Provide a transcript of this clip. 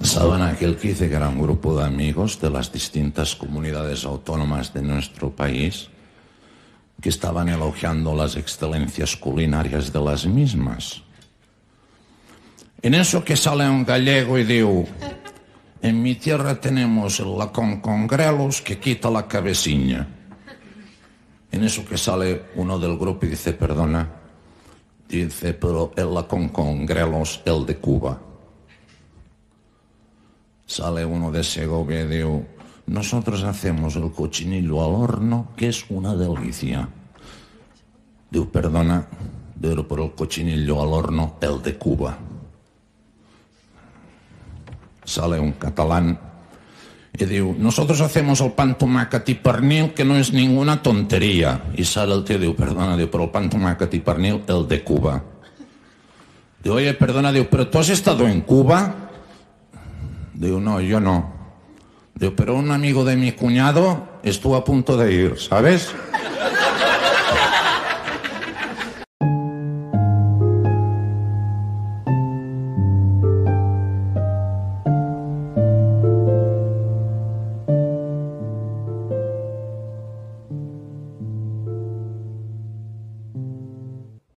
Saben aquel que hice que era un grupo de amigos de las distintas comunidades autónomas de nuestro país que estaban elogiando las excelencias culinarias de las mismas. En eso que sale un gallego y digo, en mi tierra tenemos el lacón con grelos que quita la cabecilla. En eso que sale uno del grupo y dice, perdona, dice, pero el lacón con grelos, el de Cuba. Sale uno de Segovia y digo, nosotros hacemos el cochinillo al horno, que es una delicia. Digo, perdona, pero por el cochinillo al horno, el de Cuba. Sale un catalán y digo, nosotros hacemos el pan tomàquet y pernil, que no es ninguna tontería. Y sale el tío y digo, perdona, digo, pero el pan tomàquet y pernil, el de Cuba. Digo, oye, perdona, digo, pero ¿tú has estado en Cuba? Digo, no, yo no. Digo, pero un amigo de mi cuñado estuvo a punto de ir, ¿sabes?